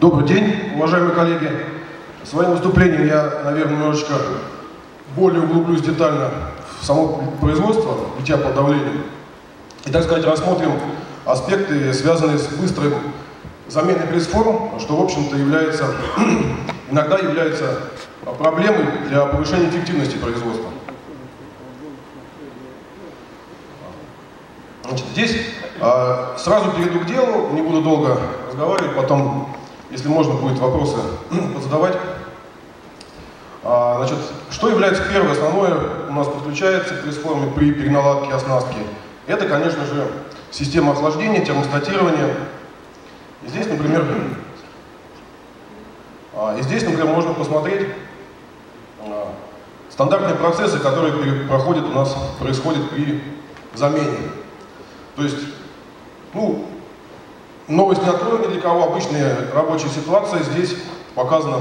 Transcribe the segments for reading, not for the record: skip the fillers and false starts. Добрый день, уважаемые коллеги. В своем выступлении я, наверное, немножечко более углублюсь детально в само производство литья под давлением. И, так сказать, рассмотрим аспекты, связанные с быстрой заменой пресс-форм, что, в общем-то, является, иногда является проблемой для повышения эффективности производства. Значит, здесь сразу перейду к делу, не буду долго разговаривать, потом, если можно, будет вопросы задавать. Значит, что является первое, основное у нас подключается к пресс-форме при переналадке оснастки? Это, конечно же, система охлаждения, термостатирования. И здесь, например, можно посмотреть стандартные процессы, которые происходят при замене. То есть, ну, новость не открою ни для кого, обычная рабочая ситуация. Здесь показано,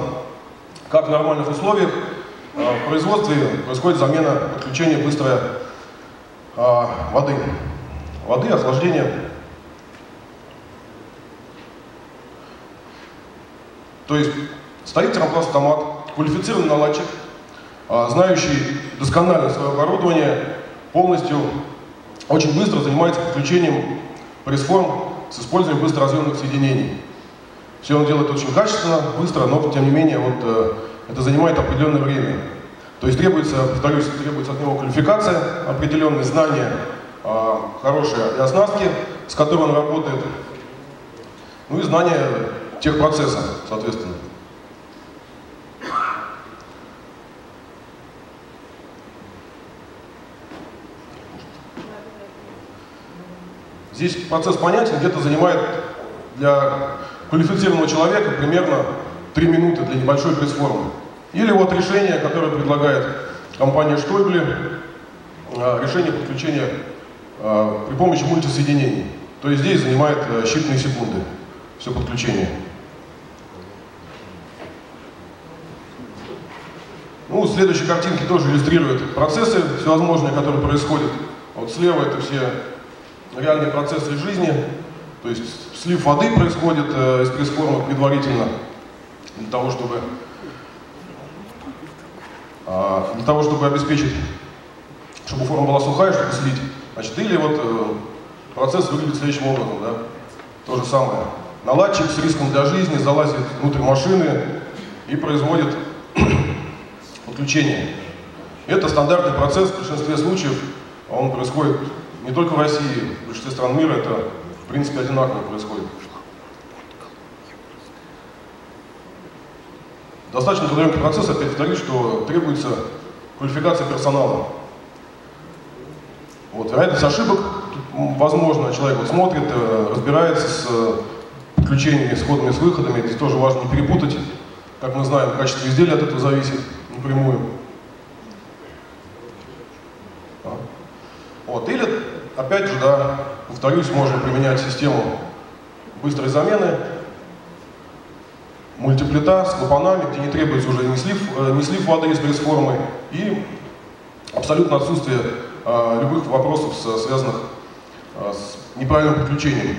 как в нормальных условиях в производстве происходит замена, подключение быстрое воды, охлаждения. То есть стоит термопласт-автомат, квалифицированный наладчик, знающий досконально свое оборудование, полностью очень быстро занимается подключением пресс-форм с использованием быстро разведенных соединений. Все он делает очень качественно, быстро, но тем не менее вот, это занимает определенное время. То есть требуется, повторюсь, требуется от него квалификация, определенные знания, хорошие и оснастки, с которыми он работает, ну и знания тех процессов, соответственно. Здесь процесс понятен, где-то занимает для квалифицированного человека примерно 3 минуты для небольшой пресс-формы. Или вот решение, которое предлагает компания Штойбли, решение подключения при помощи мультисоединений. То есть здесь занимает считанные секунды все подключение. Ну, следующие картинки тоже иллюстрируют процессы всевозможные, которые происходят. Вот слева это все реальные процессы жизни. То есть слив воды происходит из пресс-формы предварительно для того, чтобы обеспечить, чтобы форма была сухая, чтобы слить. Значит, или вот процесс выглядит следующим образом, да? То же самое. Наладчик с риском для жизни залазит внутрь машины и производит подключение. Это стандартный процесс в большинстве случаев. Он происходит не только в России, в большинстве стран мира это, в принципе, одинаково происходит. Достаточно трудоемкий процесс, опять повторюсь, что требуется квалификация персонала. Вот, вероятность ошибок, возможно, человек вот смотрит, разбирается с подключениями, с входами, с выходами. Здесь тоже важно не перепутать. Как мы знаем, качество изделия от этого зависит напрямую. Вот. Или, опять же, да, повторюсь, можно применять систему быстрой замены, мультиплита с клапанами, где не требуется уже не слив воды из пресс-формы и абсолютно отсутствие любых вопросов, связанных с неправильным подключением.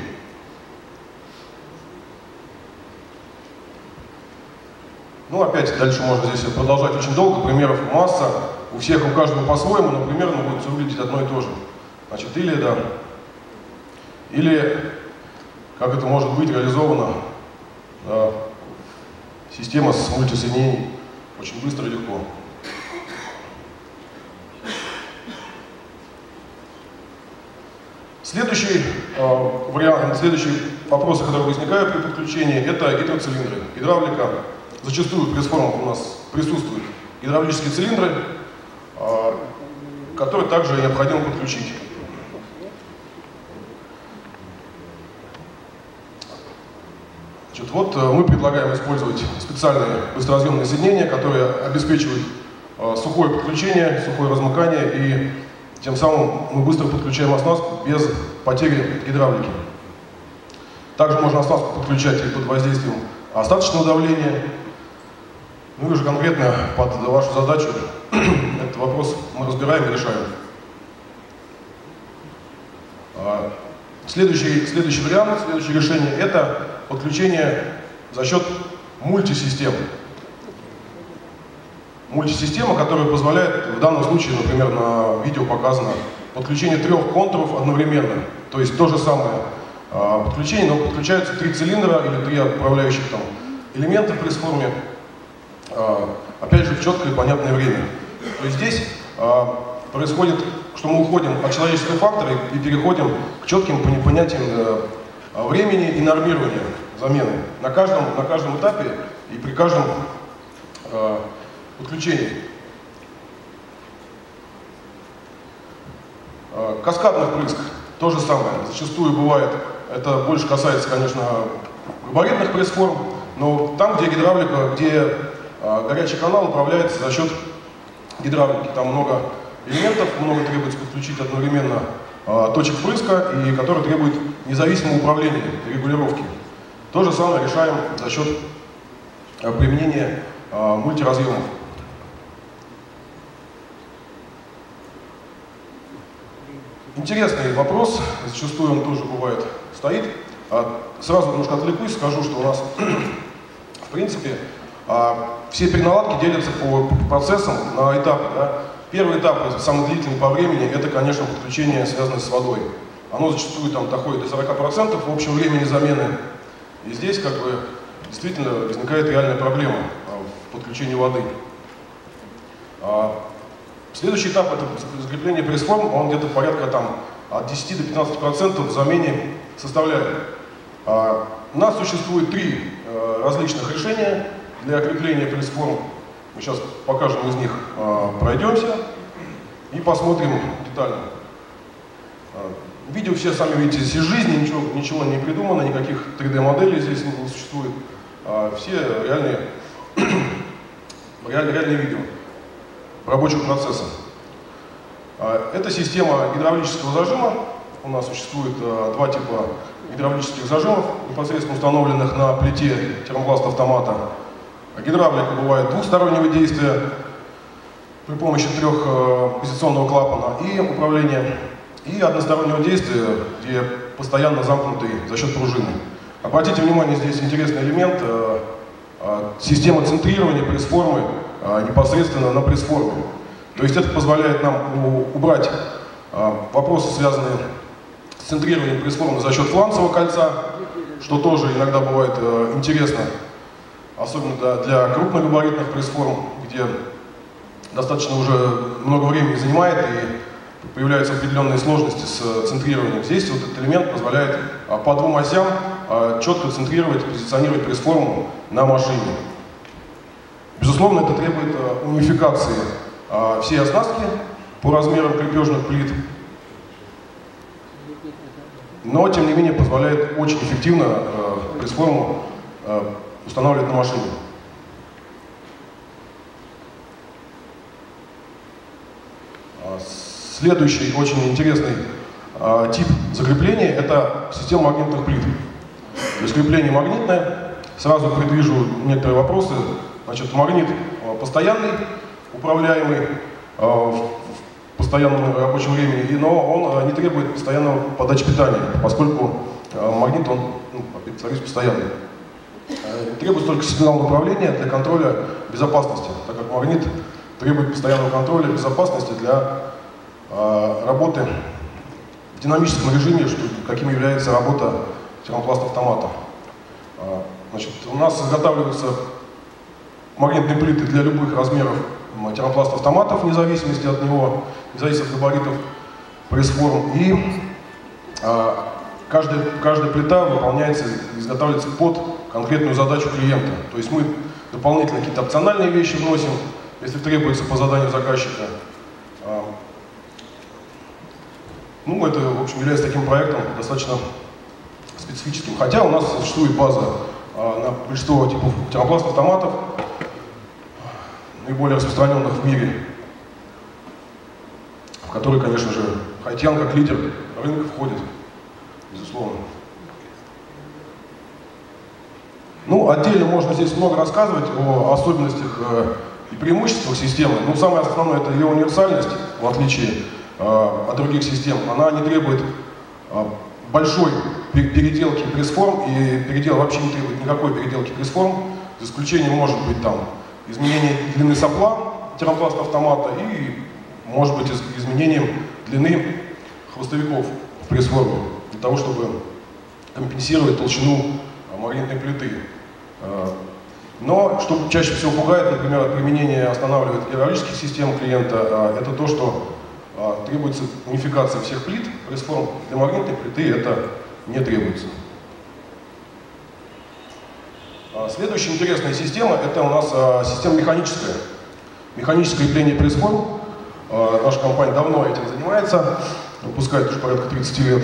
Ну, опять дальше можно здесь продолжать очень долго, примеров масса. У всех, у каждого по-своему, но примерно будет все выглядеть одно и то же. Значит, или как это может быть реализовано, да, система с мультисоединением очень быстро и легко. Следующий вариант, следующие вопросы, которые возникают при подключении, это гидроцилиндры. Гидравлика. Зачастую в пресс-формах у нас присутствуют гидравлические цилиндры, которые также необходимо подключить. Значит, вот мы предлагаем использовать специальные быстроразъемные соединения, которые обеспечивают сухое подключение, сухое размыкание, и тем самым мы быстро подключаем оснастку без потери гидравлики. Также можно оснастку подключать и под воздействием остаточного давления. Ну и уже конкретно под вашу задачу этот вопрос мы разбираем и решаем. Следующий вариант, следующее решение – это подключение за счет мультисистемы. Мультисистема, которая позволяет, в данном случае, например, на видео показано подключение трех контуров одновременно. То есть то же самое подключение, но подключаются три цилиндра или три отправляющих там элемента в пресс-форме, опять же, в четкое и понятное время. То есть здесь происходит, что мы уходим от человеческого фактора и переходим к четким понятиям времени и нормирования замены на каждом этапе и при каждом подключении. Каскадный впрыск то же самое. Зачастую бывает, это больше касается, конечно, габаритных пресс-форм, но там, где гидравлика, где горячий канал управляется за счет гидравлики. Там много элементов, много требуется подключить одновременно точек впрыска, и которые требуют независимого управления и регулировки. То же самое решаем за счет применения мультиразъемов. Интересный вопрос, зачастую он тоже бывает стоит. Сразу немножко отвлекусь, скажу, что у нас в принципе все переналадки делятся по процессам на этапы. Да? Первый этап, самый длительный по времени, это, конечно, подключение, связанное с водой. Оно зачастую там доходит до 40% в общем времени замены. И здесь как бы действительно возникает реальная проблема в подключении воды. Следующий этап — это закрепление пресс-форм, он где-то порядка там от 10 до 15% в замене составляет. У нас существует три различных решения для крепления пресс-форм. Мы сейчас покажем из них, пройдемся и посмотрим детально. Видео все сами видите из жизни, ничего не придумано, никаких 3D-моделей здесь не существует. Все реальные видео рабочего процесса. Это система гидравлического зажима. У нас существует два типа гидравлических зажимов, непосредственно установленных на плите термопласт-автомата. Гидравлика бывает двухстороннего действия при помощи трехпозиционного клапана и управления, и одностороннего действия, где постоянно замкнутый за счет пружины. Обратите внимание, здесь интересный элемент система центрирования пресс-формы непосредственно на пресс-форме. То есть это позволяет нам убрать вопросы, связанные с центрированием пресс-формы за счет фланцевого кольца, что тоже иногда бывает интересно, особенно для крупногабаритных пресс-форм, где достаточно уже много времени занимает и появляются определенные сложности с центрированием. Здесь вот этот элемент позволяет по двум осям четко центрировать, позиционировать пресс-форму на машине. Безусловно, это требует унификации всей оснастки по размерам крепежных плит, но, тем не менее, позволяет очень эффективно пресс-форму устанавливать на машине. Следующий очень интересный тип закрепления — это система магнитных плит. То есть крепление магнитное. Сразу предвижу некоторые вопросы. Значит, магнит постоянный, управляемый в постоянном рабочем времени, но он не требует постоянного подачи питания, поскольку магнит, он, повторюсь, постоянный. Требуется только сигнал направления для контроля безопасности, так как магнит требует постоянного контроля безопасности для работы в динамическом режиме, каким является работа термопласт-автомата. Значит, у нас изготавливаются магнитные плиты для любых размеров термопласт-автоматов, вне зависимости от него, вне зависимости от габаритов пресс-форм. И каждая плита выполняется, изготавливается под конкретную задачу клиента. То есть мы дополнительно какие-то опциональные вещи вносим, если требуется по заданию заказчика. Ну, это, в общем, является таким проектом достаточно специфическим. Хотя у нас существует база на большинство типов термопласт-автоматов, наиболее распространенных в мире, в которые, конечно же, Haitian как лидер рынка входит, безусловно. Ну, отдельно можно здесь много рассказывать о особенностях и преимуществах системы, но самое основное — это ее универсальность, в отличие от других систем. Она не требует большой переделки пресс-форм, и передел вообще не требует никакой переделки пресс-форм, за исключением, может быть, там, изменение длины сопла тирампласта автомата и, может быть, изменением длины хвостовиков в пресс-форме для того, чтобы компенсировать толщину магнитной плиты. Но, что чаще всего пугает, например, от применения останавливает гидравлических систем клиента, это то, что требуется унификация всех плит, пресс-форм для магнитной плиты это не требуется. Следующая интересная система, это у нас система механическая. Механическое крепление пресс-форм. Наша компания давно этим занимается, выпускает уже порядка 30 лет.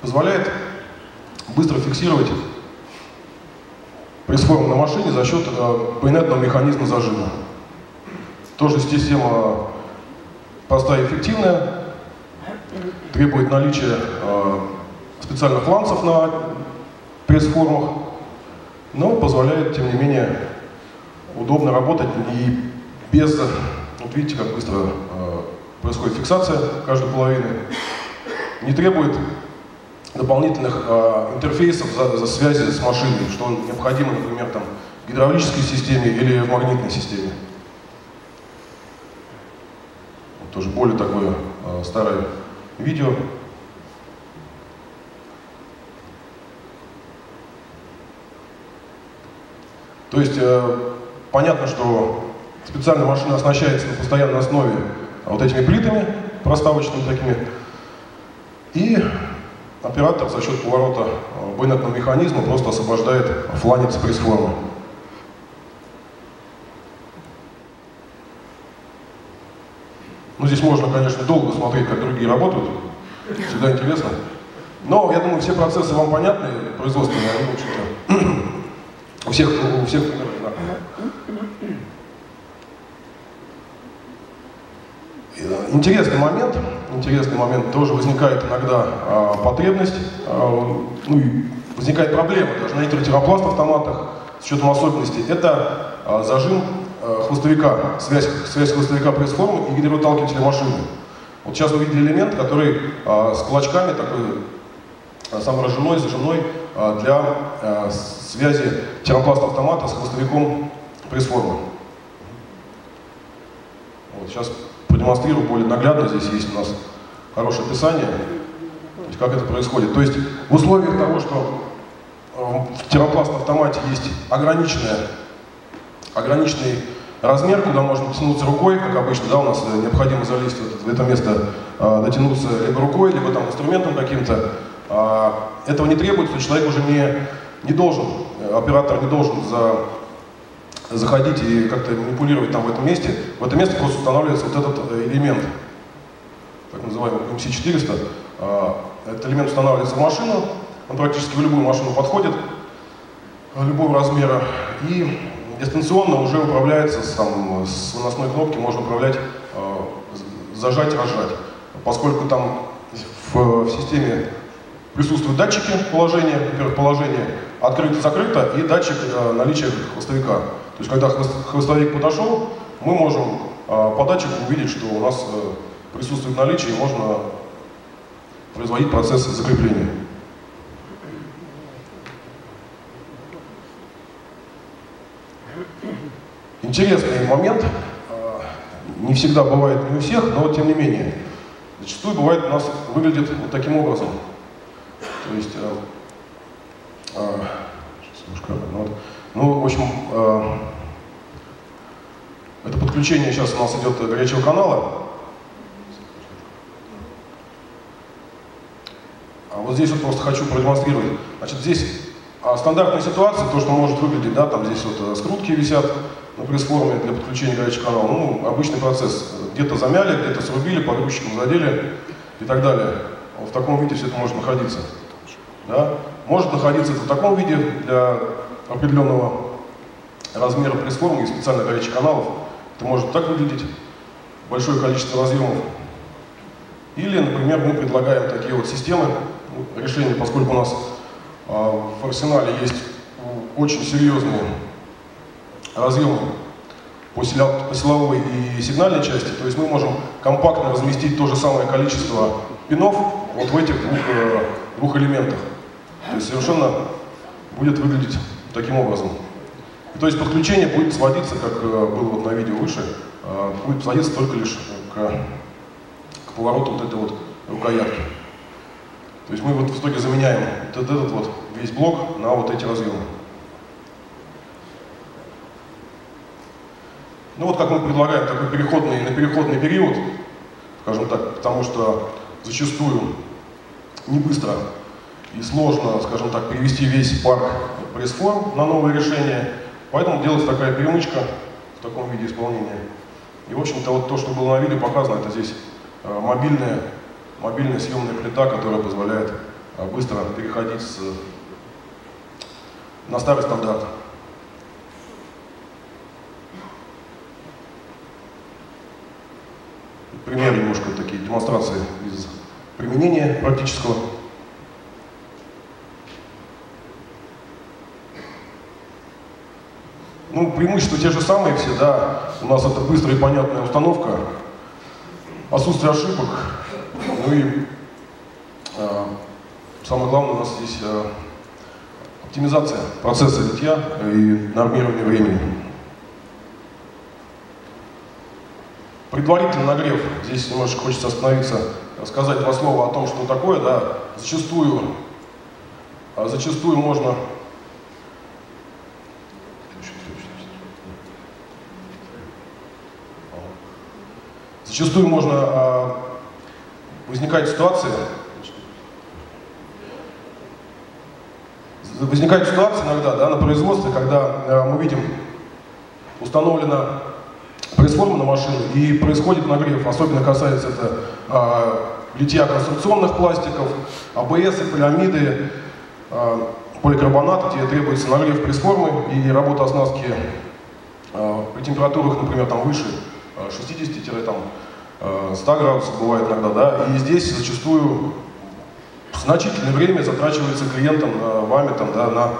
Позволяет быстро фиксировать пресс-форм на машине за счет байонетного механизма зажима. Тоже система простая и эффективная, требует наличия специальных фланцев на пресс-формах, но позволяет, тем не менее, удобно работать и без... Вот видите, как быстро происходит фиксация каждой половины. Не требует дополнительных интерфейсов за связи с машиной, что необходимо, например, там, в гидравлической системе или в магнитной системе. Вот тоже более такое старое видео. То есть понятно, что специально машина оснащается на постоянной основе вот этими плитами, проставочными такими, и оператор за счет поворота байонетного механизма просто освобождает фланец пресс-формы. Ну, здесь можно, конечно, долго смотреть, как другие работают, всегда интересно. Но, я думаю, все процессы вам понятны, производственные, они, в общем-то, у всех примерно одинаковые. Интересный момент тоже возникает иногда потребность, ну и возникает проблема даже на интертиропласт автоматах с учетом особенностей. Это зажим хвостовика, связь хвостовика пресс-формы и гидроталкивателя машины. Вот сейчас вы видели элемент, который с кулачками такой саморожженной, зажимной для связи тиропласт автомата с хвостовиком пресс-формы. Вот, сейчас продемонстрирую более наглядно, здесь есть у нас хорошее описание, то есть, как это происходит. То есть в условиях того, что в тиропласт автомате есть ограниченный размер, куда можно дотянуться рукой, как обычно, да, у нас необходимо залезть в это место, дотянуться либо рукой, либо там инструментом каким-то. Этого не требуется, человек уже оператор не должен заходить и как-то манипулировать там в этом месте. В это место просто устанавливается вот этот элемент, так называемый MC400. Этот элемент устанавливается в машину, он практически в любую машину подходит, любого размера, и дистанционно уже управляется, там, с выносной кнопки можно управлять, зажать, разжать, поскольку там в системе присутствуют датчики положения, во-первых, положение открыто-закрыто и датчик наличия хвостовика. То есть, когда хвостовик подошел, мы можем по датчику увидеть, что у нас присутствует наличие, и можно производить процесс закрепления. Интересный момент. Не всегда бывает, не у всех, но тем не менее. Зачастую бывает, у нас выглядит вот таким образом. То есть, в общем, это подключение сейчас у нас идет горячего канала. А вот здесь вот просто хочу продемонстрировать. Значит, здесь стандартная ситуация, то, что может выглядеть, да, там здесь вот скрутки висят на пресс-форме для подключения горячего канала. Ну, обычный процесс. Где-то замяли, где-то срубили, погрузчиком задели и так далее. В таком виде все это может находиться. Да? Может находиться в таком виде для определенного размера пресс-формы и специальных горячих каналов. Это может так выглядеть, большое количество разъемов. Или, например, мы предлагаем такие вот системы, решения, поскольку у нас в арсенале есть очень серьезные разъемы по силовой и сигнальной части, то есть мы можем компактно разместить то же самое количество пинов вот в этих двух элементах. То есть совершенно будет выглядеть таким образом. То есть подключение будет сводиться, как было вот на видео выше, будет сводиться только лишь к повороту вот этой вот рукоятки. То есть мы вот в итоге заменяем вот этот вот весь блок на вот эти разъемы. Ну вот как мы предлагаем такой переходный период, скажем так, потому что зачастую не быстро и сложно, скажем так, перевести весь парк пресс-форм на новое решение, поэтому делается такая перемычка в таком виде исполнения. И в общем-то вот то, что было на видео показано, это здесь мобильная съемная плита, которая позволяет быстро переходить на старый стандарт. Пример немножко, такие демонстрации из применения практического. Ну, преимущества те же самые все, да. У нас это быстрая и понятная установка, отсутствие ошибок, ну и самое главное у нас здесь оптимизация процесса литья и нормирование времени. Предварительный нагрев. Здесь немножко хочется остановиться, сказать два слова о том, что такое. Да. Зачастую можно... Зачастую можно возникают ситуации иногда, да, на производстве, когда мы видим, установлена пресс-форма на машину и происходит нагрев, особенно касается это литья конструкционных пластиков, АБС, полиамиды, поликарбонат, где требуется нагрев пресс-формы и работа оснастки при температурах, например, там выше 60-100 градусов бывает иногда, да, и здесь зачастую значительное время затрачивается клиентом, вами там, да, на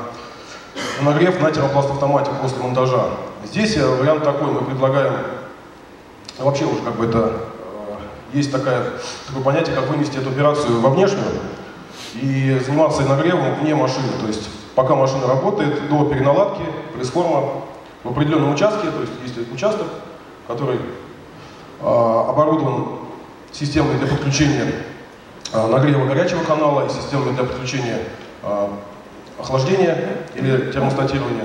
нагрев на термопласт-автомате после монтажа. Здесь вариант такой, мы предлагаем, вообще уже как бы это, есть такое понятие, как вынести эту операцию во внешнюю и заниматься нагревом вне машины, то есть пока машина работает, до переналадки пресс-форма в определенном участке, то есть если участок, который оборудован системой для подключения нагрева горячего канала и системой для подключения охлаждения или термостатирования.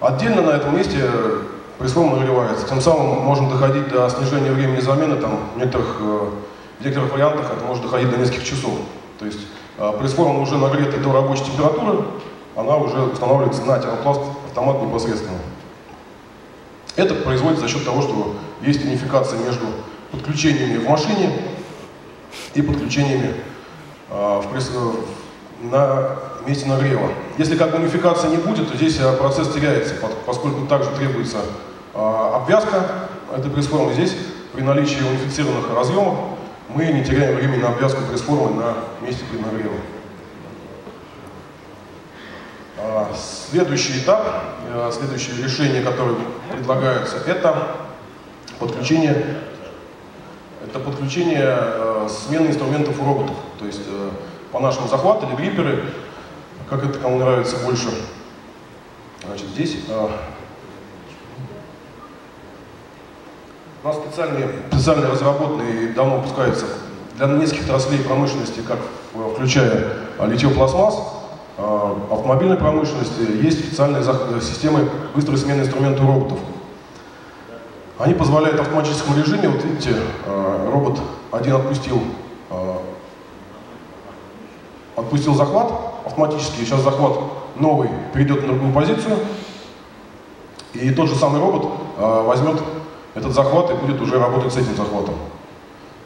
Отдельно на этом месте пресс-форма нагревается. Тем самым можно доходить до снижения времени замены, там, в некоторых вариантах это может доходить до нескольких часов. То есть пресс-форма уже нагрета до рабочей температуры, она уже устанавливается на термопласт автомат непосредственно. Это производится за счет того, что есть унификация между подключениями в машине и подключениями на месте нагрева. Если как бы унификации не будет, то здесь процесс теряется, поскольку также требуется обвязка этой пресс-формы. Здесь при наличии унифицированных разъемов мы не теряем времени на обвязку пресс-формы на месте при нагреве. Следующий этап, следующее решение, которое предлагается, это подключение смены инструментов у роботов. То есть по-нашему захват или грипперы, как это кому нравится больше. Значит, здесь у нас специально разработанные, давно выпускаются для нескольких отраслей промышленности, как включая литье пластмасс, автомобильной промышленности, есть специальные системы быстрой смены инструментов роботов. Они позволяют в автоматическом режиме, вот видите, робот один отпустил захват автоматически, сейчас захват новый перейдет на другую позицию, и тот же самый робот возьмет этот захват и будет уже работать с этим захватом.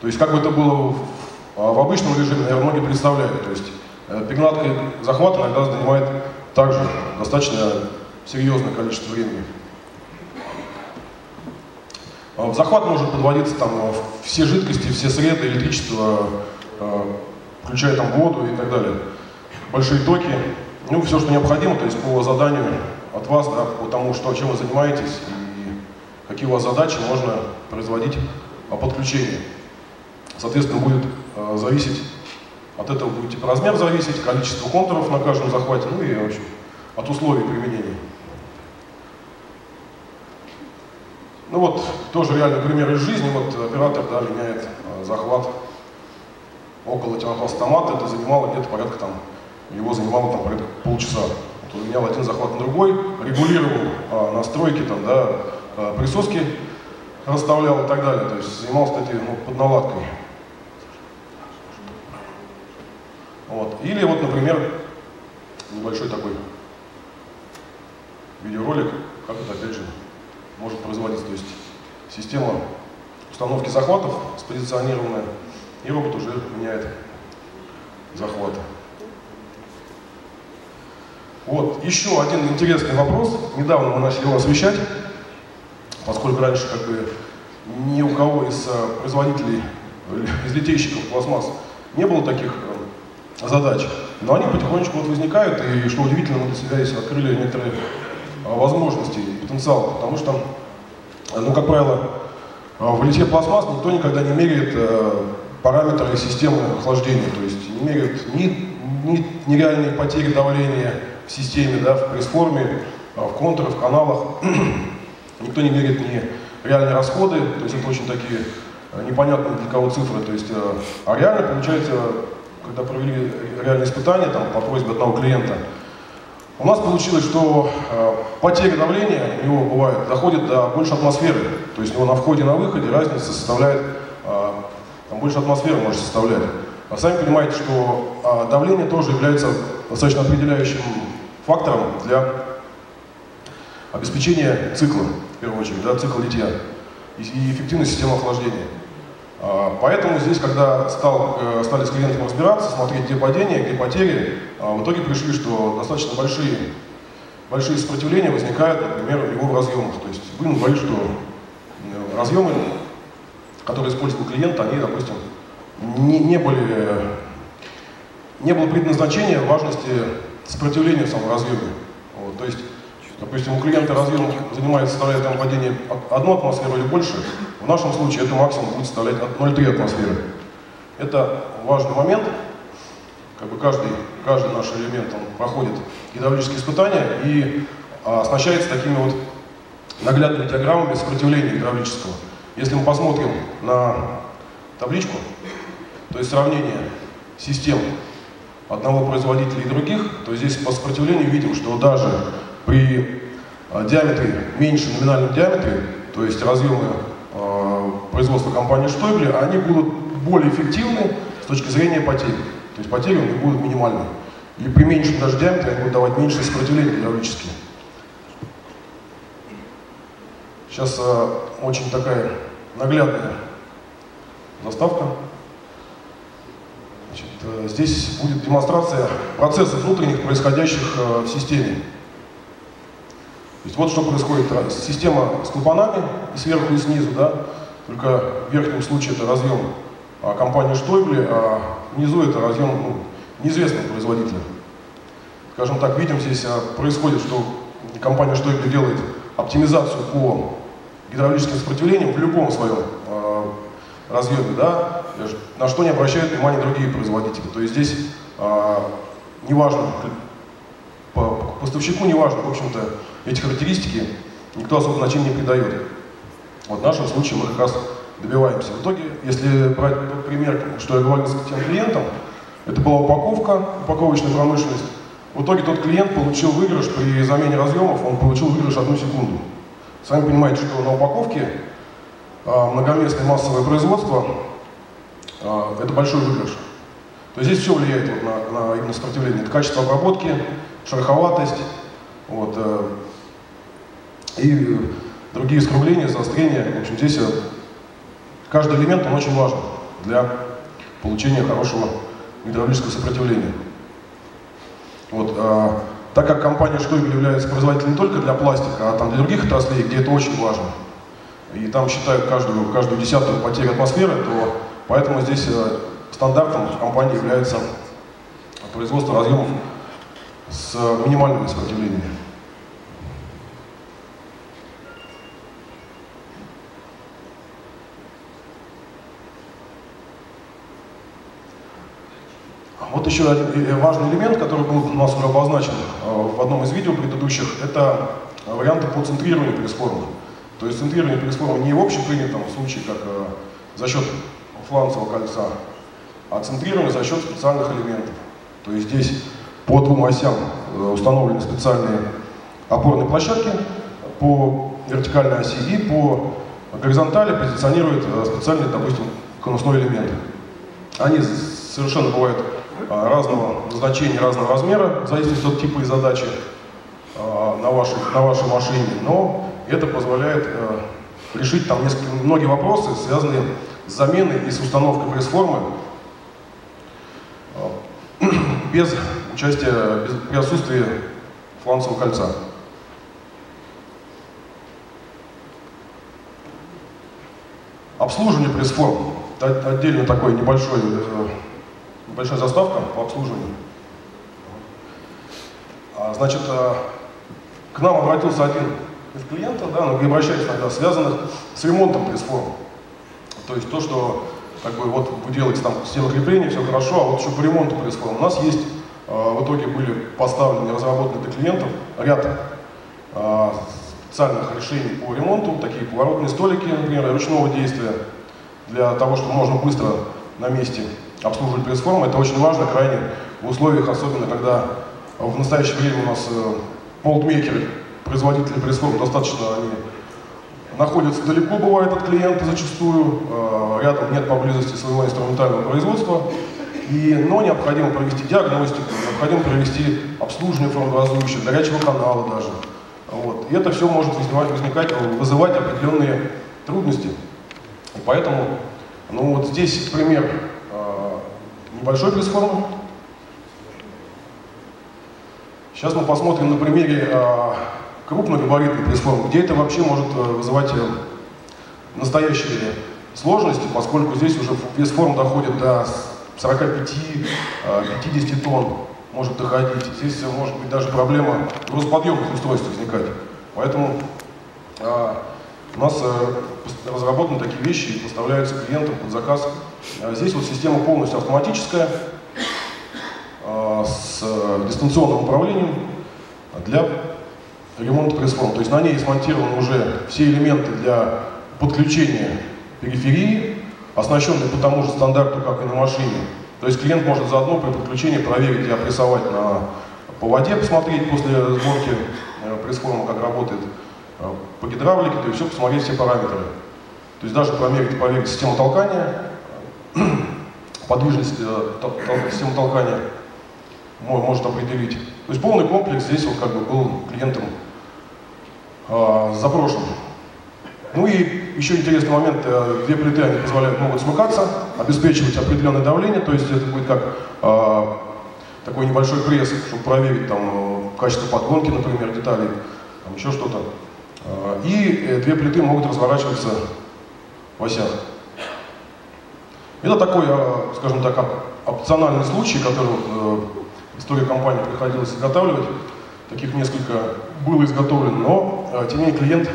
То есть как бы это было в обычном режиме, наверное, многие представляют. То есть перенатка захвата иногда занимает также достаточно серьезное количество времени. В захват может подводиться там все жидкости, все среды, электричество, включая там воду и так далее. Большие токи, ну все, что необходимо, то есть по заданию от вас, да, по тому, чем вы занимаетесь и какие у вас задачи, можно производить подключение. Соответственно, будет зависеть, от этого будет типоразмер зависеть, количество контуров на каждом захвате, ну и в общем, от условий применения. Ну вот, тоже реальный пример из жизни. Вот оператор, да, меняет захват около томата. Это занимало где-то порядка там, его занимало там порядка полчаса. Вот он менял один захват на другой, регулировал настройки, там, да, присоски расставлял и так далее. То есть занимался этой, ну, под наладкой. Вот. Или вот, например, небольшой такой видеоролик, как это опять же может производиться. То есть система установки захватов спозиционированная, и робот уже меняет захваты. Вот, еще один интересный вопрос. Недавно мы начали его освещать, поскольку раньше как бы ни у кого из производителей, из литейщиков пластмасс не было таких задач. Но они потихонечку вот возникают, и, что удивительно, мы для себя здесь открыли некоторые возможности и потенциал, потому что, ну, как правило, в литье пластмасс никто никогда не меряет параметры системы охлаждения, то есть не меряют ни нереальные потери давления в системе, да, в пресс-форме, в контуре, в каналах, никто не меряет ни реальные расходы, то есть это очень такие непонятные для кого цифры, то есть, а реально получается, когда провели реальные испытания там, по просьбе одного клиента, у нас получилось, что потеря давления у него бывает доходит до больше атмосферы. То есть у него на входе и на выходе разница составляет, там, больше атмосферы может составлять. А сами понимаете, что давление тоже является достаточно определяющим фактором для обеспечения цикла, в первую очередь, да, цикла литья и эффективной системы охлаждения. Поэтому здесь, когда стали с клиентом разбираться, смотреть, где падения, где потери, в итоге пришли, что достаточно большие сопротивления возникают, например, у него в разъемах. То есть будем говорить, что разъемы, которые использовал клиент, они, допустим, не было предназначения важности сопротивления в самом разъеме. Вот, то есть, допустим, у клиента разъем занимает, составляет там падение 1 атмосферу или больше, в нашем случае это максимум будет составлять 0,3 атмосферы. Это важный момент. Как бы каждый наш элемент, он проходит гидравлические испытания и оснащается такими вот наглядными диаграммами сопротивления гидравлического. Если мы посмотрим на табличку, то есть сравнение систем одного производителя и других, то здесь по сопротивлению видим, что даже при диаметре меньше номинальном диаметре, то есть разъемы производства компании Штойбли, они будут более эффективны с точки зрения потерь. То есть потери у них будут минимальны. И при меньшем даже диаметре они будут давать меньшее сопротивление гидравлически. Сейчас очень такая наглядная заставка. Значит, здесь будет демонстрация процессов внутренних, происходящих в системе. То есть вот что происходит. Система с клапанами и сверху, и снизу, да? Только в верхнем случае это разъем компании Штойбли, а внизу это разъем, ну, неизвестного производителя. Скажем так, видим, здесь происходит, что компания Штойбли делает оптимизацию по гидравлическим сопротивлениям в любом своем разъеме, да? На что не обращают внимания другие производители. То есть здесь неважно, по поставщику неважно, в общем-то, эти характеристики никто особо значения не придает. Вот в нашем случае мы как раз добиваемся. В итоге, если брать тот пример, что я говорил с тем клиентом, это была упаковка, упаковочная промышленность. В итоге тот клиент получил выигрыш при замене разъемов, он получил выигрыш 1 секунду. Сами понимаете, что на упаковке многоместное массовое производство – это большой выигрыш. То есть здесь все влияет вот на именно сопротивление. Это качество обработки, шероховатость, вот, и другие искривления, заострения. В общем, здесь каждый элемент, он очень важен для получения хорошего гидравлического сопротивления. Вот, так как компания Штойбли является производителем не только для пластика, а там для других отраслей, где это очень важно, и там считают каждую 10-ю потерю атмосферы, то поэтому здесь стандартом в компании является производство разъемов с минимальными сопротивлениями. вот еще важный элемент, который был у нас уже обозначен в одном из видео предыдущих, это варианты по центрированию пресс-формы. То есть центрирование пресс-формы не в общепринятом случае, как за счет фланцевого кольца, а центрирование за счет специальных элементов. То есть здесь по двум осям установлены специальные опорные площадки по вертикальной оси и по горизонтали позиционируют специальные, допустим, конусной элемент. Они совершенно бывают разного значения, разного размера, в зависимости от типа и задачи на вашей машине, но это позволяет решить там многие вопросы, связанные с заменой и с установкой пресс-формы без участия, при отсутствии фланцевого кольца. Обслуживание пресс-форм. Отдельно такой небольшая заставка по обслуживанию. Значит, к нам обратился один из клиентов, да, но обращались тогда, связанных с ремонтом пресс-форм. То есть то, что как бы вот вы делаете там система крепления, все хорошо, а вот еще по ремонту пресс-форм. У нас есть, в итоге были поставлены, разработаны для клиентов ряд специальных решений по ремонту, такие поворотные столики, например, ручного действия, для того, чтобы можно быстро на месте обслуживать пресс-форму. Это очень важно, крайне в условиях, особенно когда в настоящее время у нас молдмейкеры, производители пресс-форм, достаточно они находятся далеко, бывает, от клиента зачастую, рядом нет поблизости своего инструментального производства, но необходимо провести диагностику, необходимо провести обслуживание формообразующего, горячего канала даже. Вот. И это все может вызывать определенные трудности. И поэтому, ну вот здесь пример небольшой пресс-формы. Сейчас мы посмотрим на примере крупногабаритной пресс-формы, где это вообще может вызывать настоящие сложности, поскольку здесь уже вес форм доходит до 45-50 тонн. Может доходить. Здесь может быть даже проблема грузоподъемных устройств возникать. Поэтому у нас разработаны такие вещи и поставляются клиентам под заказ. Здесь вот система полностью автоматическая, с дистанционным управлением для ремонта пресс-форм. То есть на ней смонтированы уже все элементы для подключения периферии, оснащенные по тому же стандарту, как и на машине. То есть клиент может заодно при подключении проверить и опрессовать по воде, посмотреть после сборки пресс-формы, как работает по гидравлике, то есть все, посмотреть все параметры. То есть даже проверить систему толкания, подвижность системы толкания может определить. То есть полный комплекс здесь вот как бы был клиентом запрошен. Ну и еще интересный момент, две плиты они могут смыкаться, обеспечивать определенное давление, то есть это будет как такой небольшой пресс, чтобы проверить там качество подгонки, например, деталей, там еще что-то. И две плиты могут разворачиваться в осях. Это такой, скажем так, опциональный случай, который история компании приходилось изготавливать. Таких несколько было изготовлено, но тем не менее клиент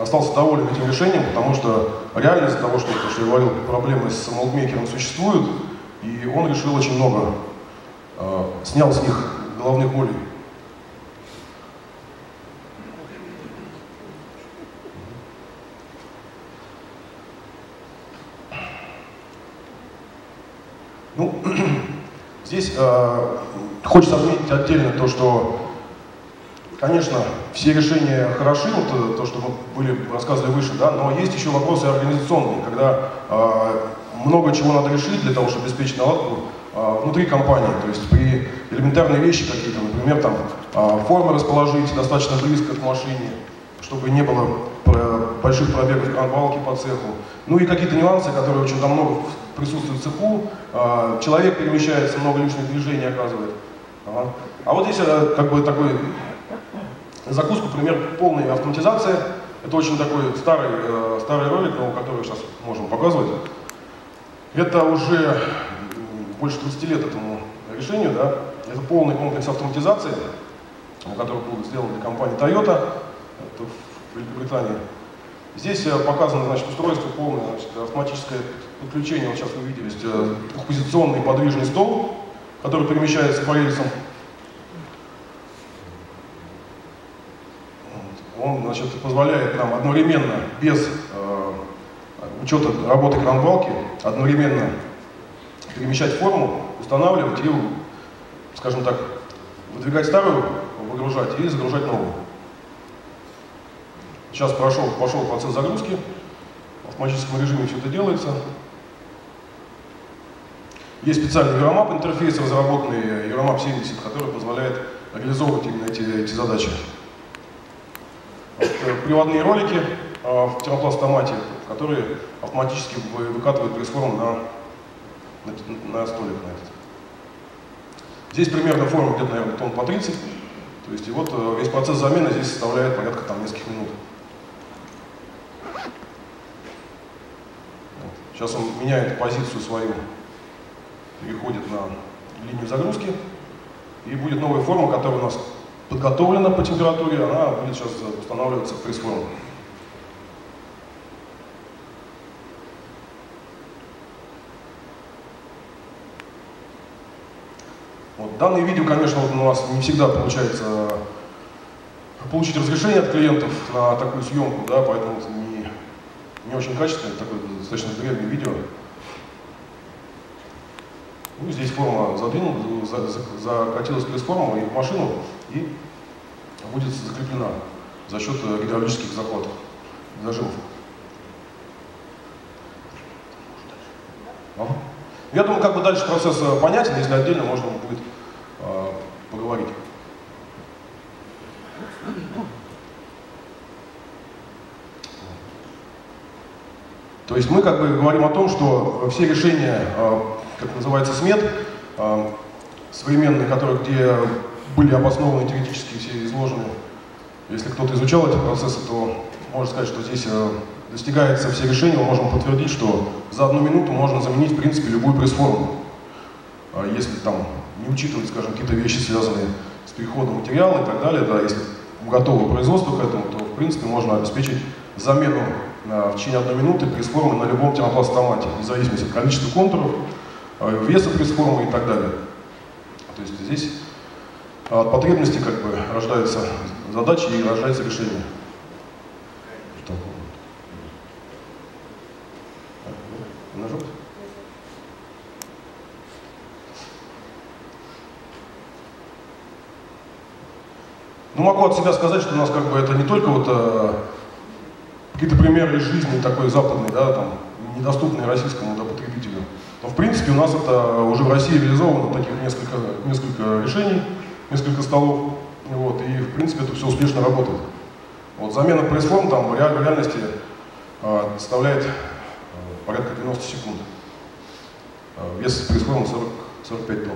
остался доволен этим решением, потому что реальность того, что я говорил, проблемы с молдмейкером существуют, и он решил очень много, снял с них головных болей. Ну, здесь хочется отметить отдельно то, что, конечно, все решения хороши, вот, то, что мы рассказывали выше, да, но есть еще вопросы организационные, когда много чего надо решить для того, чтобы обеспечить наладку внутри компании. То есть при элементарные вещи какие-то, например, там, формы расположить достаточно близко к машине, чтобы не было больших пробегов конвалки по цеху. Ну и какие-то нюансы, которые очень там много присутствуют в цеху. Человек перемещается, много лишних движений оказывает. А вот здесь как бы такой... Закуску, пример полной автоматизации. Это очень такой старый ролик, но который сейчас можем показывать. Это уже больше 20 лет этому решению. Да? Это полный комплекс автоматизации, который был сделан для компании Toyota, это в Великобритании. Здесь показано, значит, устройство полное, значит, автоматическое подключение. Вот сейчас вы видели, двухпозиционный подвижный стол, который перемещается по рельсам. Он, значит, позволяет нам одновременно, без учета работы кранбалки, одновременно перемещать форму, устанавливать и, скажем так, выдвигать старую, выгружать и загружать новую. Сейчас пошел процесс загрузки, в автоматическом режиме все это делается. Есть специальный EuroMap интерфейс, разработанный EuroMap 70, который позволяет реализовывать именно эти задачи. Приводные ролики в термопласт-томате, которые автоматически выкатывают пресс-форму на столик. Здесь примерно форма где-то, наверное, тонн по 30. То есть и вот весь процесс замены здесь составляет порядка там нескольких минут. Сейчас он меняет позицию свою, переходит на линию загрузки, и будет новая форма, которая у нас подготовлена по температуре, она будет сейчас устанавливаться в пресс-форму. Вот. Данное видео, конечно, у нас не всегда получается получить разрешение от клиентов на такую съемку, да, поэтому это не очень качественное, такое достаточно древнее видео. Ну, здесь форма задвинула, закатилась пресс форму и в машину, и будет закреплена за счет гидравлических захватов, зажимов. Я думаю, как бы дальше процесс понятен, если отдельно можно будет поговорить. То есть мы как бы говорим о том, что все решения, как называется, SMED, современные, которые, где были обоснованы теоретически, все изложены. Если кто-то изучал эти процессы, то можно сказать, что здесь достигается все решения, мы можем подтвердить, что за одну минуту можно заменить, в принципе, любую пресс-форму. Если там не учитывать, скажем, какие-то вещи, связанные с переходом материала и так далее, да, если готово производство к этому, то, в принципе, можно обеспечить замену в течение одной минуты пресс-формы на любом термопласт-томате, в зависимости от количества контуров, веса пресс-формы и так далее. То есть здесь от потребности как бы рождаются задачи и рождается решение. Ну, могу от себя сказать, что у нас как бы это не только вот какие-то примеры жизни такой западной, да, там, недоступной российскому, да, потребителю. Но в принципе у нас это уже в России реализовано таких несколько решений, несколько столов. Вот, и в принципе это все успешно работает. Вот, замена пресс-форм там в реальности составляет порядка 90 секунд. Вес пресс-формы 45 тонн.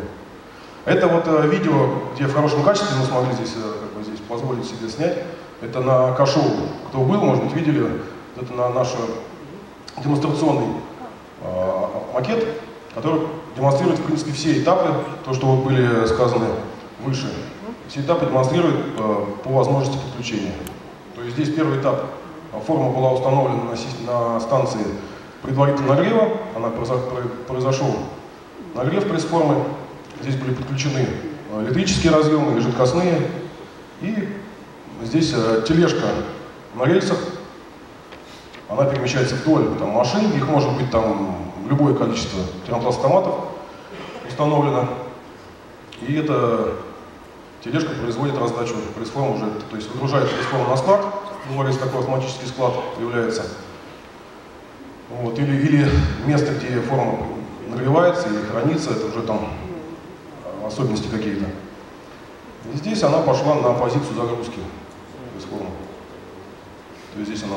Это вот видео, где в хорошем качестве мы смогли здесь, как бы, здесь позволить себе снять. Это на Кашоу. Кто был, может быть, видели. Это на наш демонстрационный макет, который демонстрирует, в принципе, все этапы, то, что вот были сказаны выше. Все этапы демонстрируют по возможности подключения. То есть здесь первый этап. Форма была установлена на станции предварительного нагрева. Она произошел нагрев пресс-формы. Здесь были подключены электрические разъемы и жидкостные. И здесь тележка на рельсах. Она перемещается вдоль там, машин. Их может быть там любое количество термопласт-томатов установлено. И эта тележка производит раздачу пресс-формы уже. То есть выгружает пресс-форму на склад. Ну, рельс такой автоматический склад появляется. Вот. Или место, где форма нагревается и хранится. Это уже там особенности какие-то. И здесь она пошла на позицию загрузки пресс-формы. То есть здесь она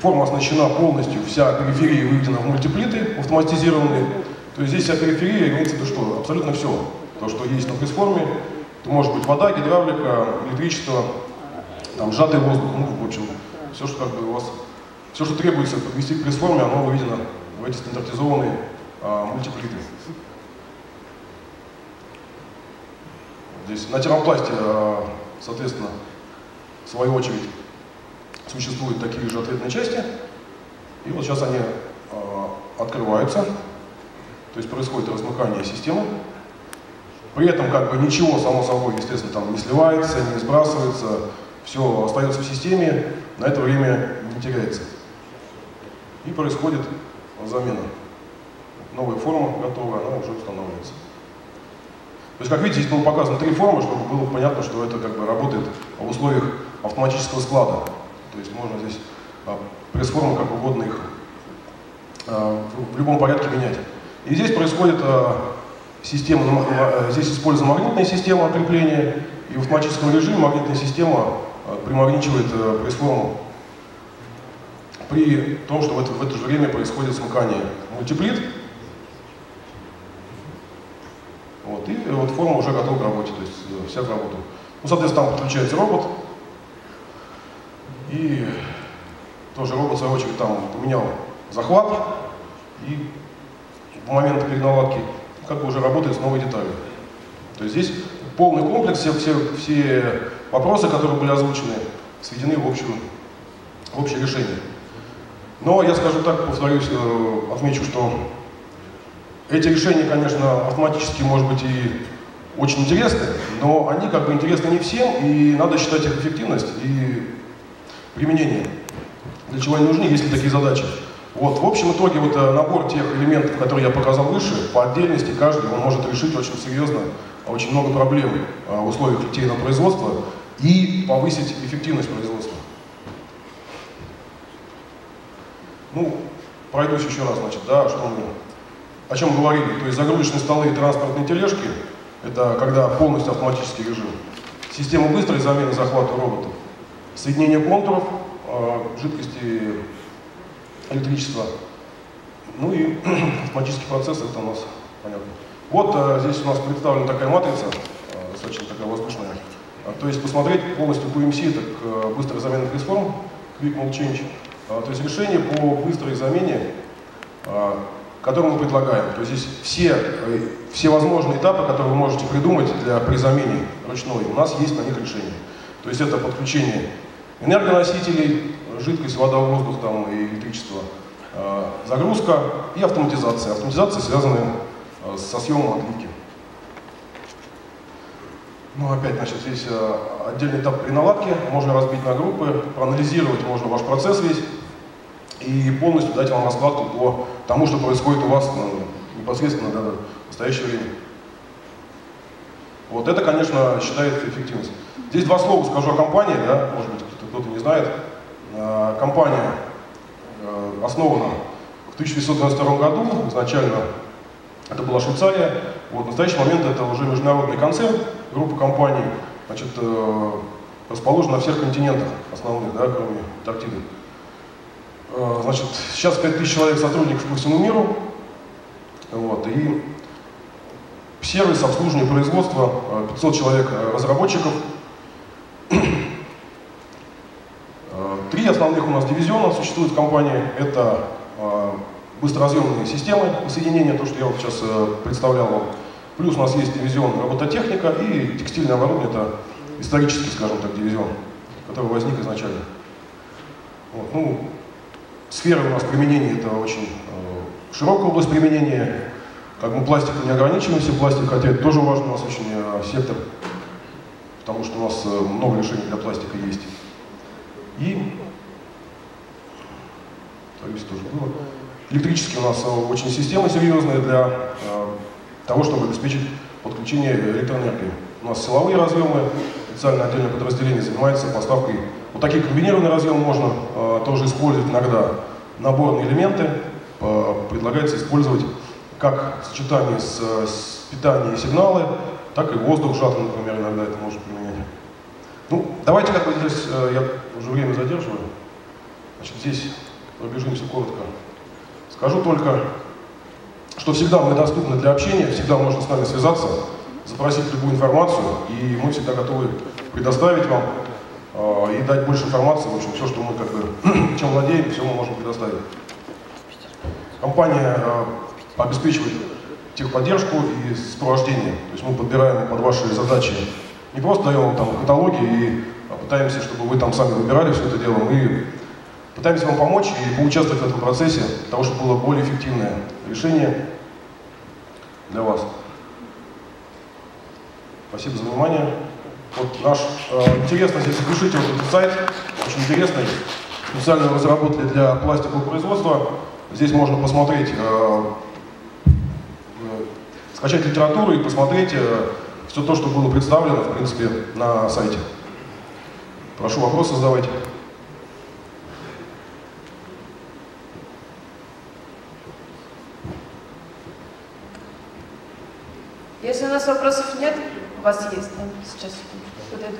форма оснащена полностью, вся периферия выведена в мультиплиты автоматизированные. То есть здесь вся периферия имеется в виду, что абсолютно все. То, что есть на пресс-форме, это может быть вода, гидравлика, электричество, там, сжатый воздух, ну, в общем, все, что как бы у вас, все, что требуется подвести к пресс-форме, оно выведено в эти стандартизованные мультиплиты. Здесь на термопласте, соответственно, в свою очередь, существуют такие же ответные части. И вот сейчас они открываются. То есть происходит размыкание системы. При этом как бы ничего, само собой, естественно, там не сливается, не сбрасывается, все остается в системе, на это время не теряется. И происходит замена. Новая форма готова, она уже устанавливается. То есть, как видите, здесь было показано три формы, чтобы было понятно, что это как бы работает в условиях автоматического склада. То есть можно здесь пресс-формы как угодно их в любом порядке менять. И здесь происходит система, здесь используется магнитная система крепления, и в автоматическом режиме магнитная система примагничивает пресс-форму. При том, что в это же время происходит смыкание мультиплит. Вот, и вот форма уже готова к работе, то есть вся к работе. Ну, соответственно, там подключается робот. И тоже робот, в свою очередь, там поменял захват. И в момент переналадки как бы уже работает с новой деталью. То есть здесь полный комплекс, все вопросы, которые были озвучены, сведены в общее решение. Но я скажу так, повторюсь, отмечу, что эти решения, конечно, автоматически, может быть, и очень интересны, но они как бы интересны не всем, и надо считать их эффективность и применение. Для чего они нужны, если такие задачи. Вот, в общем итоге, вот набор тех элементов, которые я показал выше, по отдельности каждый, он может решить очень серьезно очень много проблем в условиях литейного производства и повысить эффективность производства. Ну, пройдусь еще раз, значит, да, что мы... О чем говорили, то есть загрузочные столы и транспортные тележки, это когда полностью автоматический режим. Система быстрой замены захвата роботов, соединение контуров, жидкости, электричества, ну и автоматический процесс, это у нас понятно. Вот здесь у нас представлена такая матрица, достаточно такая воздушная. То есть посмотреть полностью QMC, так быстрая замена пресс-форм, QuickMailChange, то есть решение по быстрой замене, который мы предлагаем. То есть здесь все возможные этапы, которые вы можете придумать при замене ручной, у нас есть на них решение. То есть это подключение энергоносителей, жидкость, вода, воздух там, и электричество, загрузка и автоматизация. Автоматизация связана со съемом отливки. Ну, опять, значит, здесь отдельный этап при наладке, можно разбить на группы, проанализировать можно ваш процесс весь, и полностью дать вам раскладку по тому, что происходит у вас непосредственно в настоящее время. Вот это, конечно, считается эффективность. Здесь два слова скажу о компании, да, может быть, кто-то не знает. Компания основана в 1992 году, изначально это была Швейцария. Вот, в настоящий момент это уже международный концерн, группа компаний, значит, расположена на всех континентах основных, да, кроме Антарктиды. Значит, сейчас 5000 человек сотрудников по всему миру. Вот, и сервис обслуживания производства, 500 человек разработчиков. 3 основных у нас дивизиона существуют в компании. Это быстроразъемные системы соединения, то, что я вот сейчас представлял вам. Плюс у нас есть дивизион робототехника и текстильное оборудование. Это исторический, скажем так, дивизион, который возник изначально. Вот, ну, сфера у нас применения — это очень широкая область применения. Как мы пластиком не ограничиваемся, пластик, хотя это тоже важно у нас очень сектор, потому что у нас много решений для пластика есть. И тоже было. Электрические у нас очень системы серьезные для того, чтобы обеспечить подключение электроэнергии. У нас силовые разъемы, специальное отдельное подразделение занимается поставкой. Вот такие комбинированные разъемы можно тоже использовать иногда. Наборные элементы предлагается использовать как в сочетании с питанием и сигналы, так и воздух сжатый, например, иногда это можно применять. Ну, давайте как бы здесь, я уже время задерживаю, значит, здесь пробежимся коротко. Скажу только, что всегда мы доступны для общения, всегда можно с нами связаться, запросить любую информацию, и мы всегда готовы предоставить вам и дать больше информации. В общем, все, что мы как бы, чем владеем, все мы можем предоставить. Компания обеспечивает техподдержку и сопровождение. То есть мы подбираем под ваши задачи. Не просто даем вам там каталоги и пытаемся, чтобы вы там сами выбирали все это дело. Мы пытаемся вам помочь и поучаствовать в этом процессе, для того, чтобы было более эффективное решение для вас. Спасибо за внимание. Вот наш интересный здесь пишите вот этот сайт, очень интересный, специально разработали для пластикового производства. Здесь можно посмотреть, скачать литературу и посмотреть все то, что было представлено, в принципе, на сайте. Прошу вопросы задавать. Если у нас вопросов нет, у вас есть, да? Сейчас подойду.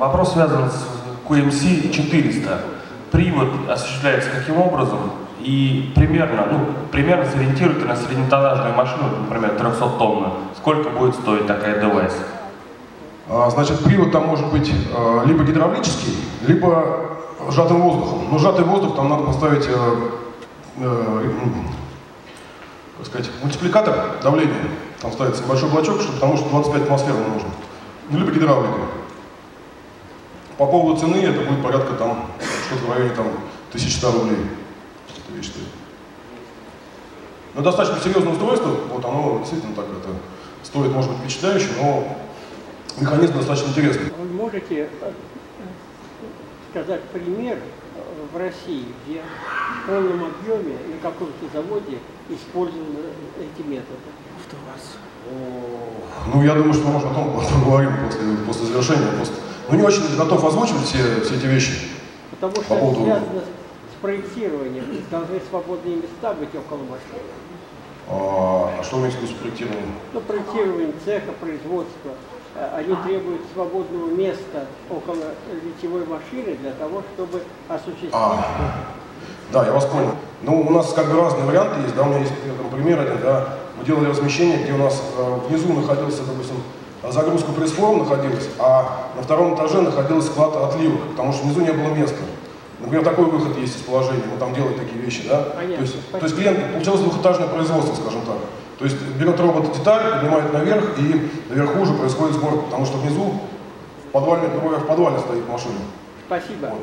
Вопрос связан с QMC400. Привод осуществляется каким образом? И примерно сориентируйте на среднетоннажную машину, например, 300-тонную. Сколько будет стоить такая девайс? Значит, привод там может быть либо гидравлический, либо сжатым воздухом. Но сжатый воздух там надо поставить, как сказать, мультипликатор давления. Там ставится большой блочок, потому что 25 атмосфер нужно. Ну, либо гидравлика. По поводу цены это будет порядка там что-то в районе 1100 рублей. Но достаточно серьезное устройство, вот оно действительно так это стоит, может быть, впечатляюще, но механизм достаточно интересный. Вы можете сказать пример в России, где в полном объеме на каком-то заводе использованы эти методы? Ну, я думаю, что мы о том поговорим после завершения. Ну, не очень готов озвучивать все эти вещи. Потому что это связано с проектированием. Должны свободные места быть около машины. А что вы имеете в виду с проектированием? Ну, проектирование цеха, производства. Они требуют свободного места около литьевой машины для того, чтобы осуществить... Да, я вас понял. Ну, у нас как бы разные варианты есть. Да, у меня есть пример один, да. Мы делали размещение, где у нас внизу находился, допустим, загрузка пресс-форм находилась, а на втором этаже находился склад отливок, потому что внизу не было места. Например, такой выход есть из положения, мы там делаем такие вещи, да? То есть клиент, получилось двухэтажное производство, скажем так. То есть берет робот деталь, поднимает наверх, и наверху уже происходит сборка, потому что внизу в подвальной стоит машина. Спасибо. Вот.